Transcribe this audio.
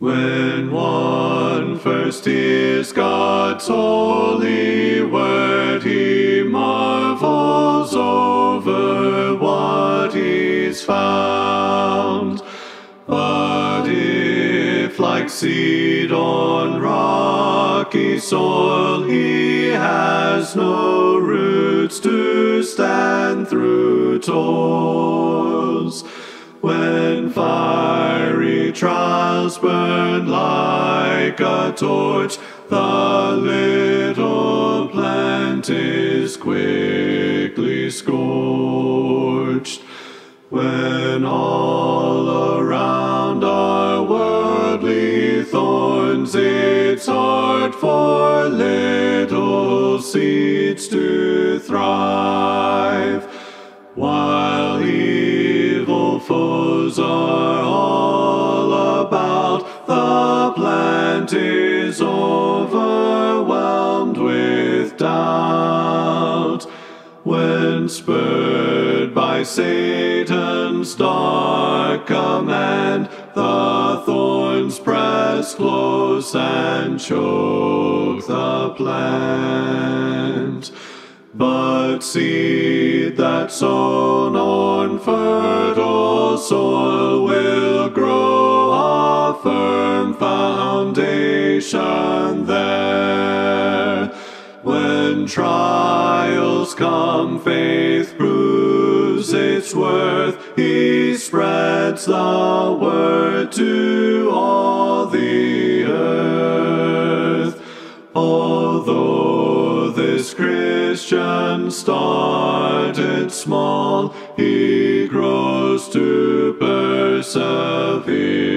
When one first hears God's holy word, he marvels over what is found. But if, like seed on rocky soil, he has no roots to stand through toils, when fiery trials burn like a torch, the little plant is quickly scorched. When all around are worldly thorns, it's hard for little seeds to thrive, while evil foes are all about, the plant is overwhelmed with doubt. When spurred by Satan's dark command, the thorns press close and choke the plant. But seed that's sown on fertile soil will grow a firm foundation there. When trials come, faith proves its worth. He spreads the word to all the earth. Although this Christian started small, he grows to persevere.